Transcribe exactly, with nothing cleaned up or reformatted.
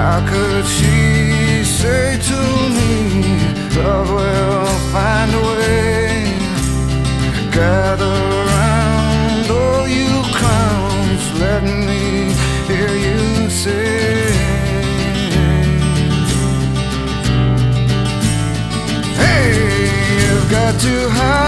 How could she say to me, love will find a way? Gather round, oh you clowns, let me hear you say. Hey, you've got to hide.